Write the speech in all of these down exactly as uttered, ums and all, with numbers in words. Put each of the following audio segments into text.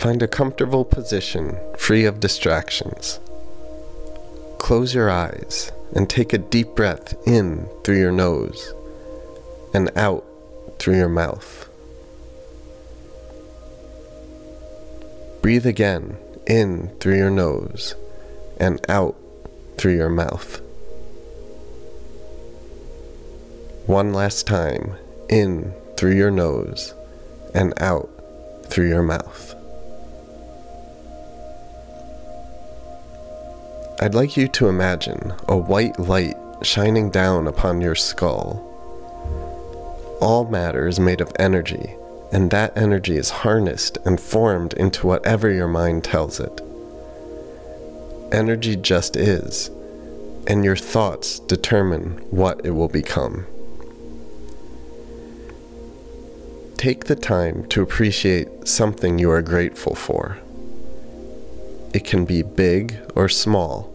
Find a comfortable position, free of distractions. Close your eyes and take a deep breath in through your nose and out through your mouth. Breathe again in through your nose and out through your mouth. One last time, in through your nose and out through your mouth. I'd like you to imagine a white light shining down upon your skull. All matter is made of energy, and that energy is harnessed and formed into whatever your mind tells it. Energy just is, and your thoughts determine what it will become. Take the time to appreciate something you are grateful for. It can be big or small.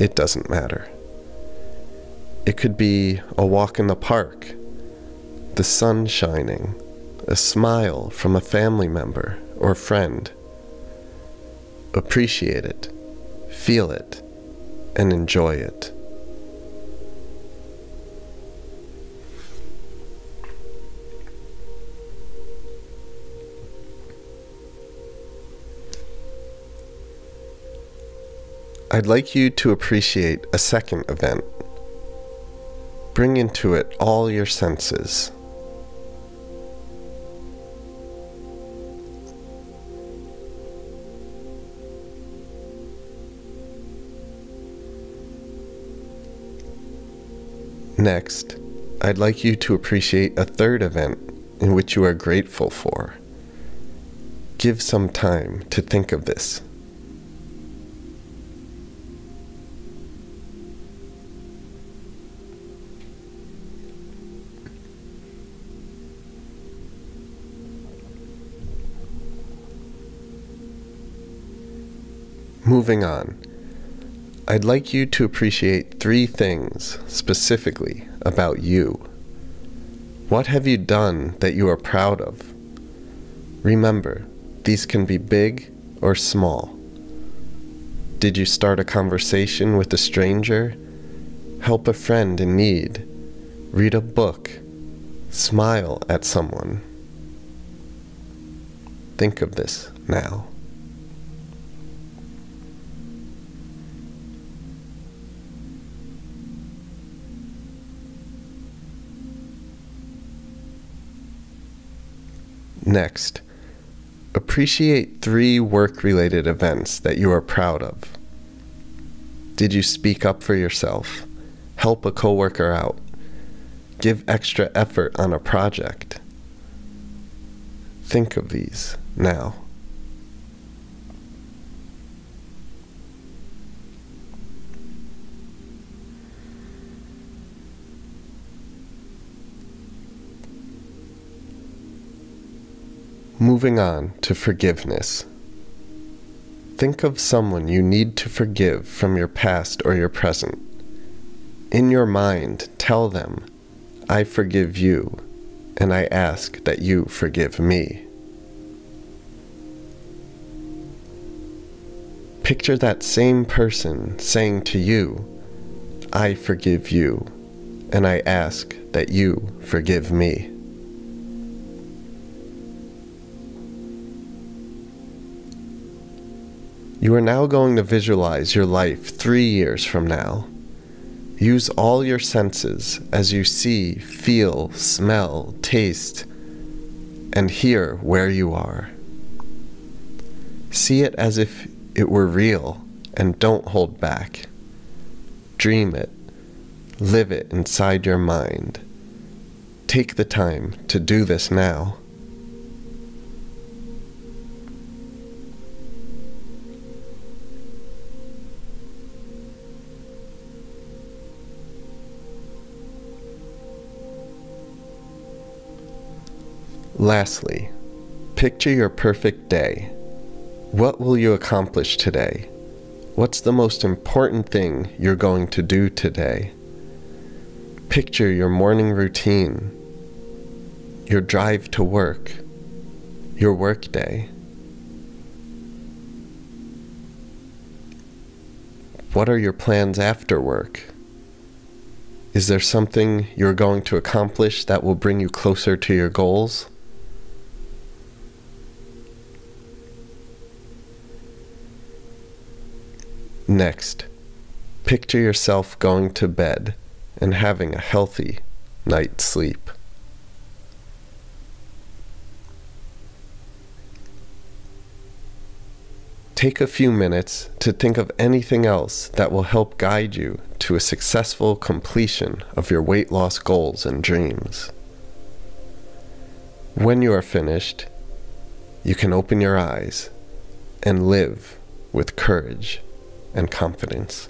It doesn't matter. It could be a walk in the park, the sun shining, a smile from a family member or friend. Appreciate it, feel it, and enjoy it. I'd like you to appreciate a second event. Bring into it all your senses. Next, I'd like you to appreciate a third event in which you are grateful for. Give some time to think of this. Moving on, I'd like you to appreciate three things specifically about you. What have you done that you are proud of? Remember, these can be big or small. Did you start a conversation with a stranger? Help a friend in need? Read a book? Smile at someone? Think of this now. Next, appreciate three work-related events that you are proud of. Did you speak up for yourself? Help a coworker out? Give extra effort on a project? Think of these now. Moving on to forgiveness. Think of someone you need to forgive from your past or your present. In your mind, tell them, "I forgive you, and I ask that you forgive me." Picture that same person saying to you, "I forgive you, and I ask that you forgive me." You are now going to visualize your life three years from now. Use all your senses as you see, feel, smell, taste, and hear where you are. See it as if it were real and don't hold back. Dream it. Live it inside your mind. Take the time to do this now. Lastly, picture your perfect day. What will you accomplish today? What's the most important thing you're going to do today? Picture your morning routine, your drive to work, your workday, What are your plans after work? Is there something you're going to accomplish that will bring you closer to your goals? Next, picture yourself going to bed and having a healthy night's sleep. Take a few minutes to think of anything else that will help guide you to a successful completion of your weight loss goals and dreams. When you are finished, you can open your eyes and live with courage and confidence.